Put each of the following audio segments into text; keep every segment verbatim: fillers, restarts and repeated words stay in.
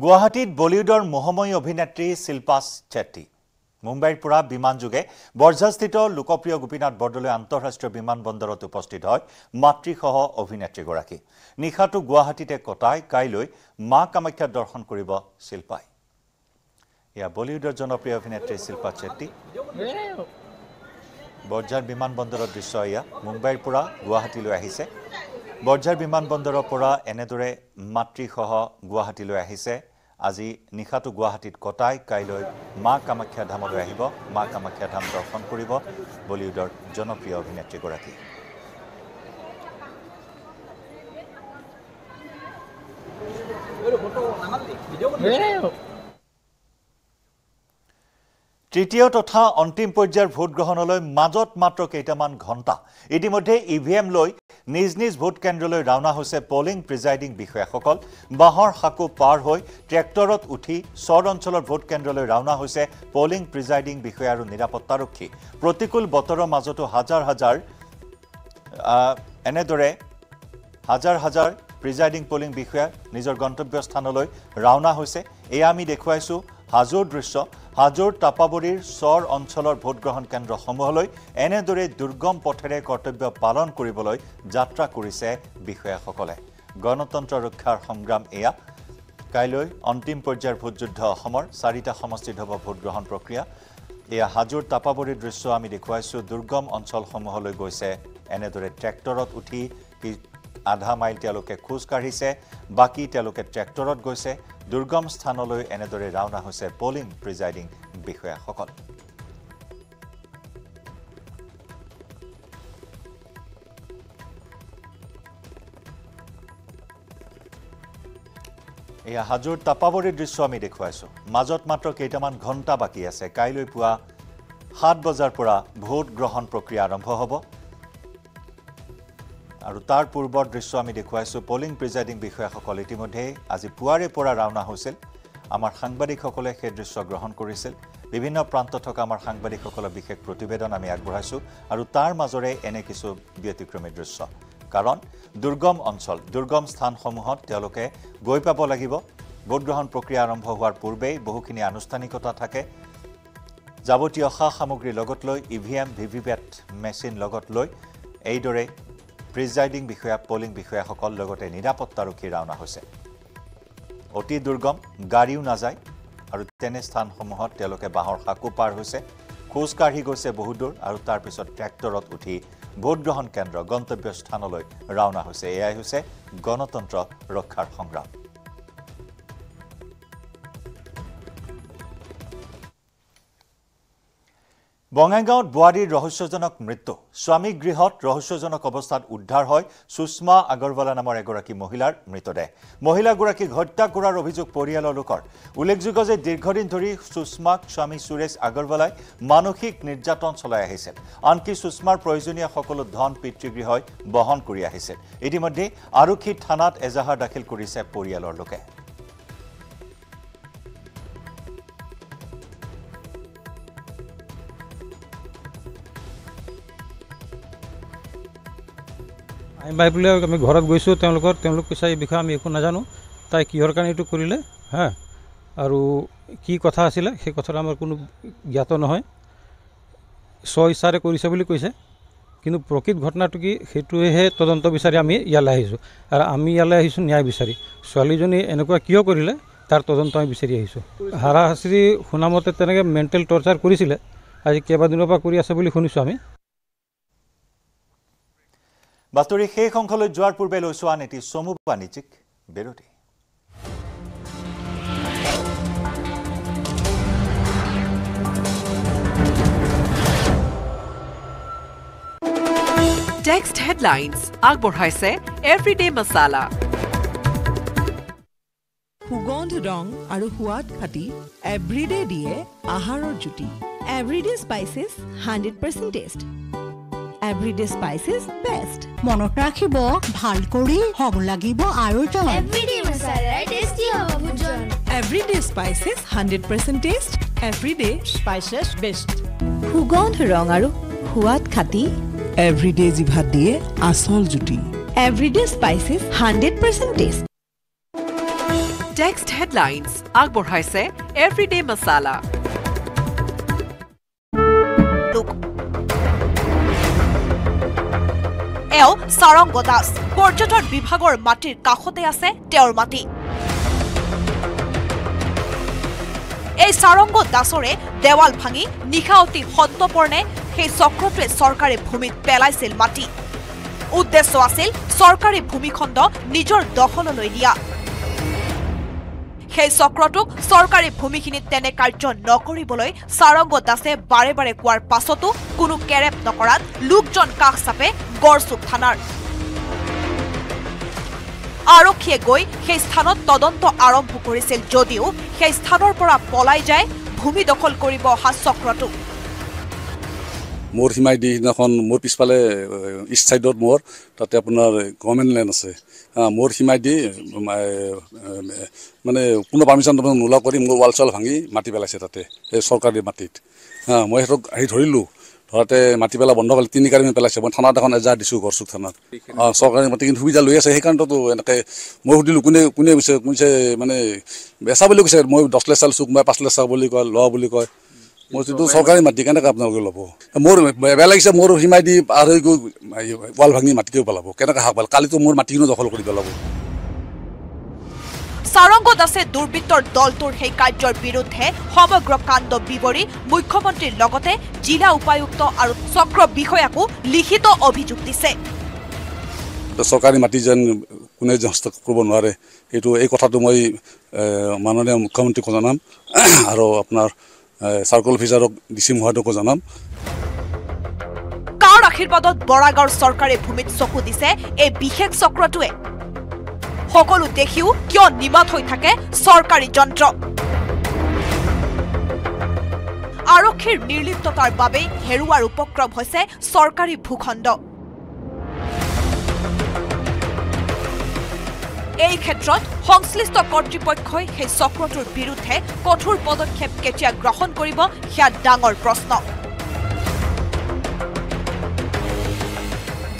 Guwahati Bollywoodor Mohomoy Obhinatri Shilpa Shetty. Mumbai Pura Biman Juge, Borjastito, Lukoprio Gupinat Bordole Antorastro Biman Bondoro to Postidoi, Matri Hoho Obhinatri Goraki. Nihatu Guwahati te Kotai, Kailoi, Ma Kamakya Dorhon Kuribo, Shilpai. Ya Bollywoodor Jonoprio Obhinatri Shilpa Shetty. Borjar Biman Bondoro Disoya, Mumbai Pura, Guwahati Luahise. Borjar Biman Bondoro Pura, Enedore, Matri Hoho, Guwahati Luahise. আজি নিখাতু গুৱাহাটীত কটাই কাইলৈ মা কামাখ্যা ধামলৈ আহিব মা কামাখ্যা ধাম দৰ্শন কৰিব বলিউডৰ জনপ্ৰিয় অভিনেত্ৰী গৰাকী তৃতীয় তথা অন্তিম পৰ্যায়ৰ ভোট গ্ৰহণলৈ মাজত মাত্ৰ কেইটামান ঘণ্টা ইতিমধ্যে ইভিএম লৈ নিজ নিজ ভোট কেন্দ্ৰলৈ ৰাওনা হৈছে পোলিং প্ৰিজাইডিং বিষয়াসকল বাহৰ হাকু পাৰ হৈ ট্ৰেক্টৰত উঠি সৰ অঞ্চলৰ ভোট কেন্দ্ৰলৈ ৰাওনা হৈছে পোলিং প্ৰিজাইডিং বিষয়া আৰু নিৰাপত্তাৰক্ষী প্ৰতিকূল বতৰৰ মাজতো হাজাৰ হাজাৰ এনেদৰে হাজাৰ হাজাৰ প্ৰিজাইডিং পোলিং বিষয়া নিজৰ গন্তব্যস্থানলৈ ৰাওনা হৈছে এই আমি দেখুৱাইছো হাজোৰ দৃশ্য হাজোৰ তাপাবৰীৰ সৰ অঞ্চলৰ ভোট গ্ৰহণ কেন্দ্ৰ সমূহলৈ এনেদৰে দুৰ্গম পথেৰে কৰ্তব্য পালন কৰিবলৈ যাত্ৰা কৰিছে বিষয়াসকলে গণতন্ত্ৰ ৰক্ষাৰ সংগ্ৰাম এয়া কাইলৈ অন্তিম পৰ্যায়ৰ ভোট যুদ্ধ অসমৰ চাৰিটা সমষ্টিত হ'ব ভোট গ্ৰহণ প্ৰক্ৰিয়া এয়া হাজোৰ তাপাবৰীৰ দৃশ্য আমি দেখুৱাইছো দুৰ্গম অঞ্চল সমূহলৈ গৈছে এনেদৰে ট্ৰেক্টৰত উঠি আধা মাইল তেলকে খোজ কাঢ়িছে বাকি তেলকে ট্ৰেক্টৰত গৈছে দুৰ্গম স্থানলৈ এনেদৰে ৰাওনা হৈছে পোলিং প্ৰিজাইডিং বিষয়াসকল এয়া হাজোৰ তাপাবৰীৰ দৃশ্য আমি দেখুৱাইছো মাজত মাত্ৰ কেইটামান ঘণ্টা বাকি আছে কাইলৈ পুৱা সাত বজাৰ পৰা ভোট গ্ৰহণ প্ৰক্ৰিয়া আৰম্ভ হ'ব আৰু তাৰ পূৰ্বৰ দৃশ্য আমি দেখুৱাইছো পোলিং প্ৰিজাইডিং বিষয়াসকল ইতিমধ্যে আজি পুৱাৰে পৰা ৰাওনা হৈছিল আমাৰ সাংবাদিকসকলে সেই দৃশ্য গ্ৰহণ কৰিছিল বিভিন্ন প্ৰান্তত থকা আমাৰ সাংবাদিকসকলৰ বিশেষ প্ৰতিবেদন আমি আগবঢ়াইছো আৰু তাৰ মাজৰে এনে কিছু ব্যতিক্ৰমী দৃশ্য কাৰণ দুৰ্গম অঞ্চল দুৰ্গম স্থানসমূহত তেওঁলোকে গৈ পাব লাগিব ভোট গ্ৰহণ প্ৰক্ৰিয়া আৰম্ভ হোৱাৰ পূৰ্বেই বহুখিনি আনুষ্ঠানিকতা থাকে যাৱতীয় খা সামগ্ৰী লগত লৈ ইভিএম ভিভিপেট মেচিন লগত লৈ এইদৰে প্ৰিজাইডিং বিষয়া পোলিং বিষয়াসকল লগতে নিৰাপত্তাৰক্ষী ৰাওনা হৈছে অতি দুৰ্গম গাড়ীও না যায় আৰু তেনে স্থানসমূহত তেওঁলোকে বাহৰ হাকু পাৰ হৈছে খোজ কাঢ়ি গৈছে বহুদূৰ আৰু তাৰ পিছত ট্ৰেক্টৰত উঠি ভোট গ্ৰহণ কেন্দ্ৰ গন্তব্য স্থানলৈ ৰাওনা হৈছে এয়াই হৈছে গণতন্ত্ৰ ৰক্ষাৰ সংগ্ৰাম বঙাইগাঁৱত বুৱাৰীৰ ৰহস্যজনক মৃত্যু স্বামী গৃহত ৰহস্যজনক অৱস্থাত উদ্ধাৰ হয় সুষমা আগৰৱালা নামৰ এগৰাকী মহিলাৰ মৃতদেহ মহিলাগৰাকীক হত্যা কৰাৰ অভিযোগ পৰিয়ালৰ লোকৰ উল্লেখযোগ্য যে দীৰ্ঘদিন ধৰি সুষমাক স্বামী সুৰেশ আগৰৱালাই মানসিক নিৰ্যাতন চলাই আহিছিল আনকি সুষমাৰ প্ৰয়োজনীয় সকলো ধন পিতৃগৃহই বহন কৰি আহিছিল ইতিমধ্যে আৰক্ষী থানাত এজাহাৰ দাখিল কৰিছে পৰিয়ালৰ লোকে I believe I'm going to go to the house. I'm going to go to the house. I'm going to go to the house. I'm going to go to the house. I'm going to go to the house. I'm going to go to the house. I'm বাতৰি শেষ অংশলৈ যোৱাৰ পূৰ্বে লৈছো আন এটি চমু বাণিজ্যিক বিৰতি Text headlines আগবঢ়াইছে Everyday Masala সুগন্ধ ৰং আৰু সোৱাদ খাটি Everyday দিয়ে আহাৰৰ জুতি Everyday spices one hundred percent taste Everyday spices best. Monotraki bo, bhalkori, hogulagi bo, arujon. Everyday masala tasty hogujon. Everyday spices one hundred percent taste. Everyday spices best. Hugon rong aru, huat khati. Everyday jibhat diye asol juti. Everyday spices one hundred percent taste. Text headlines. Agborhaise Everyday Masala. Eo Sarango Das. Porjator Bibhagor Matir Kahotease Teormati. A Sarango Dasore Dewal Pangi Nikauti Hontoporne He Socrote Sorkare Pumit Pelaisil Mati. উদ্দেশ্য আছিল সরকারি ভূমিখণ্ড নিজৰ দখললৈ দিয়া সেই চক্ৰটোক সৰকাৰি ভূমিখিনি তেনে কাৰ্য নকৰিবলৈ সাৰংগ দাসে বাৰে বাৰে কোৱাৰ পাছতো কোনো কেৰেপ নকৰাত লোকজন কাষ চাপে গড়চুক থানাৰ আৰক্ষীয়ে গৈ সেই স্থানত তদন্ত আৰম্ভ কৰিছিল যদিও সেই স্থানৰ পৰা পলাই যায় ভূমি দখল কৰিব অহা চক্ৰটো More he might be more peaceful east side or more that upon common land. More he might be my Puna permission to Nula Kori more Walsal Hangi, Matibela Setate, a Sorkari Matit. Moherok Hidorilu, Tote Matibela Bondoval Tinikari Pelas, one Hanada on Azadi Suk or Sutana. Sorkari Matin, who is a Luis, he can't do and more to Kune Kunse Mane Besabulu said more Doslessal Sukma, Paslas Sabulico, Labulico. Most of those Sokari Matikana Capnagolopo. More Belax, more he might be Walvangi Matibolo. Can I have Kalito more Matino the Hologolabo? Sarango Dase Durbitor Doltur Hekajor Birute, Homo Grocando Bibori, Mukomonti Logote, Gila Upayuto, or Sokro Bihoyaku, Lihito Obijutise. The Sokari Matijan Kunejost Kubonore, it will Ekotatumoi Manonem County Kuzanam, Aro Apnar. Circle visa of Disimhado Kozanam Kara Hirbadot Boragar Sorkare Pumit Sokudise, a Bihek Sokratue Hokolu Tehu, Kion Nimatoitake, Sorkari John Drop Arokir Nirlip Totar Babe, Herua Upokrob Hose, Sorkari Pukondo এই ক্ষেত্ৰত সংশ্লিষ্ট কৰ্তৃপক্ষই সেই চক্ৰটোৰ বিৰুদ্ধে কঠোৰ পদক্ষেপ কেতিয়া গ্ৰহণ কৰিব সেয়া ডাঙৰ প্ৰশ্ন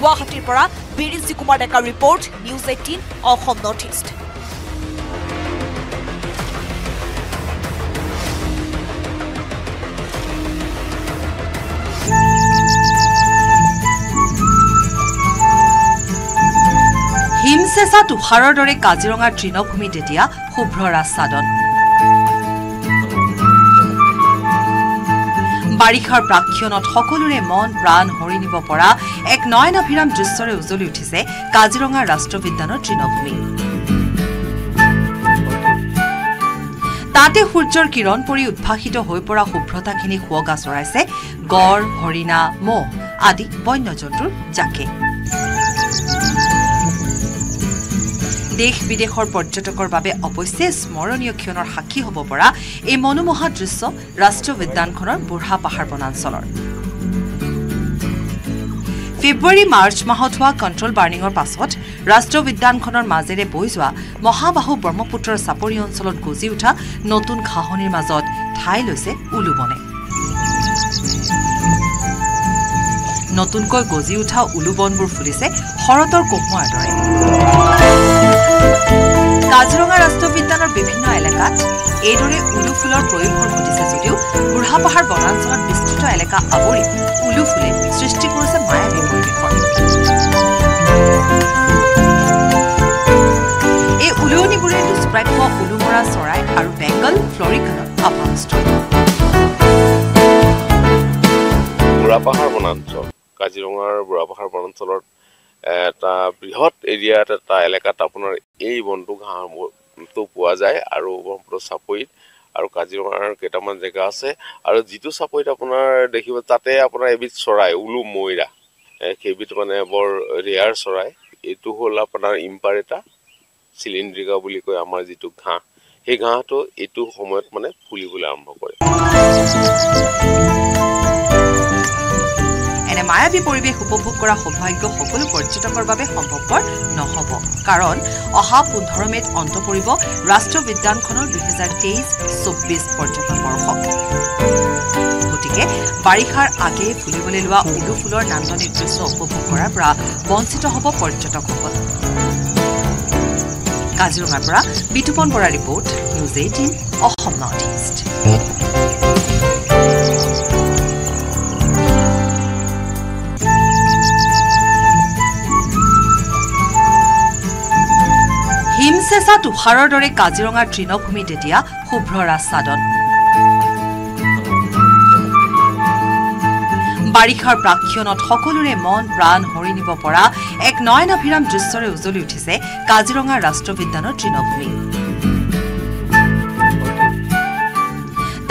গুৱাহাটীৰ পৰা Birendra Kumar Deka report news eighteen Assam northeast Himsesa to Haradore Kaziranga Trinobhumi Detia, Hubrora Sadon Barikar Prakionot Hokolure Mon, Bran, Horinibopora, Ek Noin of Hiram Justore Uzolutise, Kaziranga Rastrovitano Trinobhumi Tate Hurjor Kironpuri Udpahito Hopora Huprotakini Huoga Sorase, Gor, Horina, Mo, Adi, Boinojotu, Jake. দেশ বিদেশৰ পৰ্যটকৰ বাবে অৱশ্যে স্মৰণীয় ক্ষণৰ হাকি হ'ব পৰা এই মনোমোহা দৃশ্য ৰাষ্ট্ৰীয় উদ্যানখনৰ বুঢ়া পাহাৰ বনাঞ্চলৰ ফেব্ৰুৱাৰী মাৰ্চ মাহত হোৱা কন্ট্ৰল বাৰ্নিংৰ পাছত ৰাষ্ট্ৰীয় উদ্যানখনৰ মাজেৰে বৈ যোৱা মহাবাহু ব্ৰহ্মপুত্ৰৰ সাপৰি অঞ্চলত গজি উঠা নতুন ঘাহনিৰ মাজত ঠাই লৈছে উলুবনে নতুনকৈ গজি উঠা উলুবনবোৰ ফুলিছে হৰতৰ কোঁহৰ দৰে Kaziranga Rastrovittanor bibhinno elakat, eidore ulu fulor proyobhor ghotise jodio, burha pahar bonanchalar bistrito elaka abori ulu fule srishti korise mayabi poribeshor. Ei uluonibore lusprapyo ulumora sorai aru Bengal florikanor abhasto. Burha pahar bonanchal, Kazirangar burha pahar bonanchalar এটা বৃহৎ এরিয়াত এটা এলাকাত আপোনাৰ এই বন্ধু ঘামটো পোৱা যায় আৰু ব্ৰহ্মপুত্ৰ সাপইত আৰু কাজিৰঙাৰ কেটামান জায়গা আছে আৰু জিতু সাপইত আপোনাৰ দেখিব তাতে আপোনাৰ এবিধ চৰাই উলু মইৰা কেবিধ মানে বৰ ৰেয়াৰ চৰাই এটো হল আপোনাৰ ইম্পাৰেটা সিলিন্ড্ৰিকা বুলি কয় আমাৰ জিতু ঘা এই ঘাটো এটো সময়ত মানে ফুলিবলৈ আৰম্ভ কৰে মায়াবী পৰিবেশ উপভোগ কৰা সৌভাগ্য সকলো পৰ্যটকৰ বাবে সম্ভৱপৰ নহব কাৰণ অহা পোন্ধৰ মেত অন্ত পৰিব ৰাষ্ট্ৰীয় উদ্যানখনৰ দুই হাজাৰ তেইছ চৌব্বিছ পৰ্যটন বৰ্ষ গতিকে বাৰিষাৰ আগেয়ে ফুলিবলৈ লোৱা উলু ফুলৰ নান্দনিক দৃশ্য উপভোগ কৰাৰ পৰা বঞ্চিত হ'ব পৰ্যটকসকল Kazirangar পৰা Bitupan Bora report news eighteen Assam northeast হিমসেসা তুফাৰৰ দৰে কাজিৰঙাৰ তৃণভূমি তেতিয়া শুভ্ৰ ৰাজসাদন বাৰিষাৰ প্ৰাক্ষণত সকলোৰে মন প্ৰাণ হৰি নিব পৰা এক নয়নাভিৰাম দৃশ্যৰে উজলি উঠিছে কাজিৰঙা ৰাষ্ট্ৰীয় উদ্যানৰ তৃণভূমি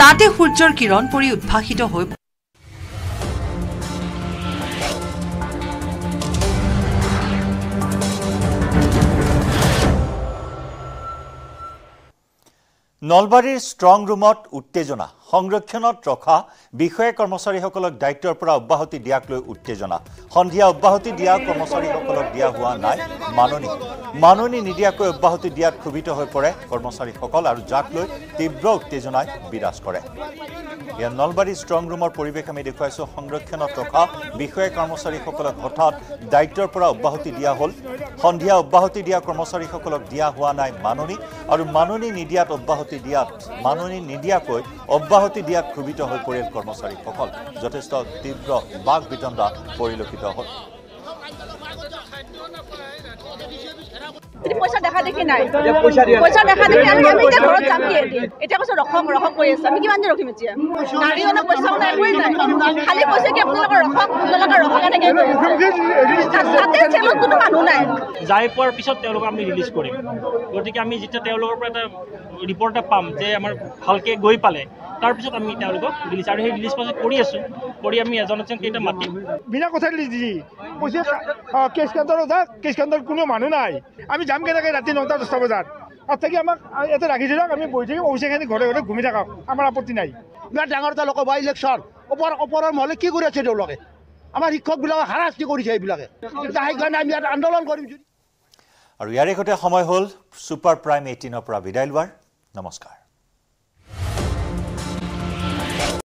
তাতে সূৰ্যৰ কিৰণ পৰি উদ্ভাসিত হৈ নলবাৰীৰ ষ্ট্ৰং ৰুমত উত্তেজনা সংৰক্ষণত ৰখা বিষয়ে কৰ্মচাৰীসকলক দায়িত্বৰ পৰা অব্যাহতি দিয়াক লৈ উত্তেজনা সন্ধিয়া অব্যাহতি দিয়া কৰ্মচাৰীসকলক দিয়া হোৱা নাই মাননি মাননি নিদিয়াকৈ অব্যাহতি দিয়াত ক্ষুভিত হৈ পৰে কৰ্মচাৰীসকল আৰু যাক লৈ তীব্ৰ উত্তেজনাই বিৰাজ কৰে ইয়াৰ নলবাৰী ষ্ট্ৰং ৰুমৰ পৰিৱেশ আমি দেখুৱাইছো সংৰক্ষণত ৰখা বিষয়ে কৰ্মচাৰীসকলক হঠাৎ দায়িত্বৰ পৰা অব্যাহতি দিয়া হ'ল সন্ধিয়া অব্যাহতি দিয়া কৰ্মচাৰীসকলক দিয়া হোৱা নাই মাননি আৰু মাননি নিদিয়াত অব্যাহতি माननी निदियाको अब्याहति दिया क्षुभित हो परिल कर्मचारी सकल जथेष्ट तीव्र बाघ वितंडा परिलक्षित हल पैसा देखा देखि নাই पैसा देखा देखि আমি আমি এটা ঘৰত যাম কি এটা কৈছো ৰখম ৰখম কৈ আছে আমি কিমান ৰখিম এতিয়া গাড়ীওনা পইচা নাই হৈ যায় খালি কৈছে কি আপোনালোকৰ ৰখক আপোনালোকৰ ৰখা নাই সাথে চেলত কোনো মানুহ নাই যাই পোৱাৰ পিছত তেওঁলোকক আমি ৰিলিজ কৰিম গতিকে আমি যেতিয়া তেওঁলোকৰ পৰা এটা ৰিপৰ্ট পাম যে আমাৰ ভালকে গৈ পালে তাৰ পিছত আমি তেওঁলোকক ৰিলিজ আৰু ৰিলিজ পাছত কৰি আছো কৰি আমি এজনজন কেইটা মাটি বিনা কথা ৰিলিজ দি পইচা কেছ কেন্দ্ৰৰ যা কেছ কেন্দ্ৰৰ কোনো মানুহ নাই আমি जाम के राति नौटा दसटा बजार और तक आम राखी आम बही थी घरे घरे घूमि थक आम आपत्ति ना बिरा डांगर लोक इलेक्शन ओपर ओपर महले कि आम शिक्षक हाराशती कर आंदोलन कर समय हल सुपार प्राइम अठारह विदाय लवार नमस्कार।